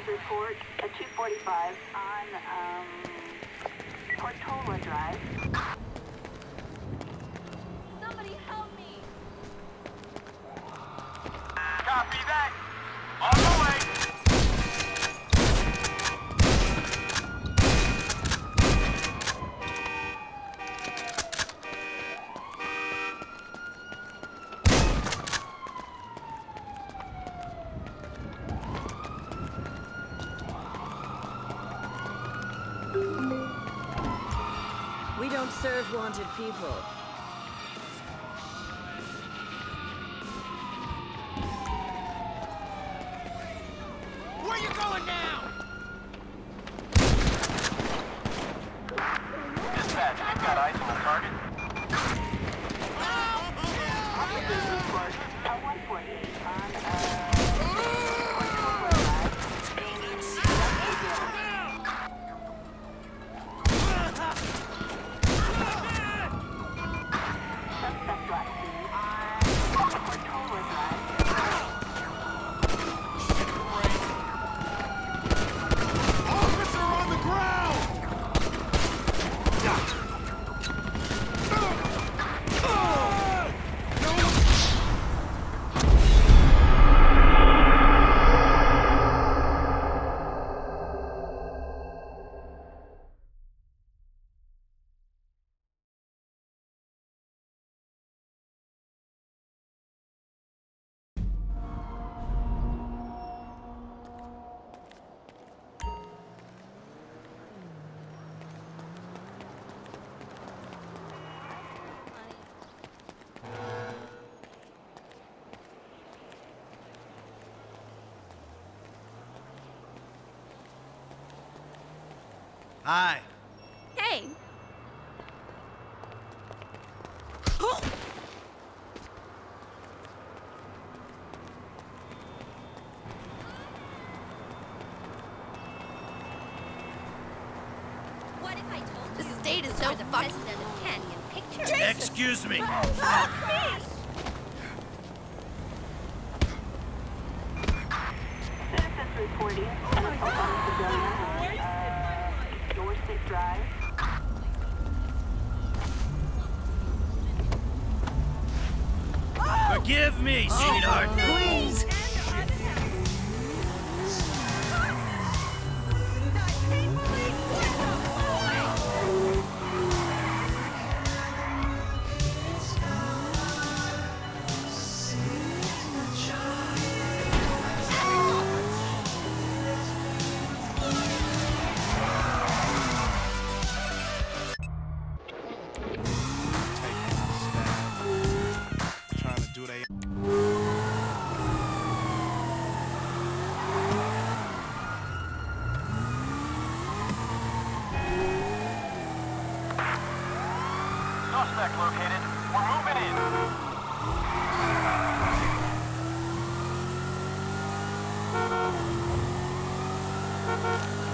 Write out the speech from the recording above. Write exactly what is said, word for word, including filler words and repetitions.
Captain's report at two forty-five on um, Portola Drive. Somebody help me! Copy that! On the way! Serve wanted people. Where are you going now? Dispatch, you've got eyes on the target. What's the business report? At one forty on, uh... Hi. Hey. Oh. What if I told you the state is so the president of Canyon Pictures? Jesus. Excuse me. Oh, oh, please. Forgive me, oh, sweetheart. Please. Suspect located. We're moving in. Uh-huh.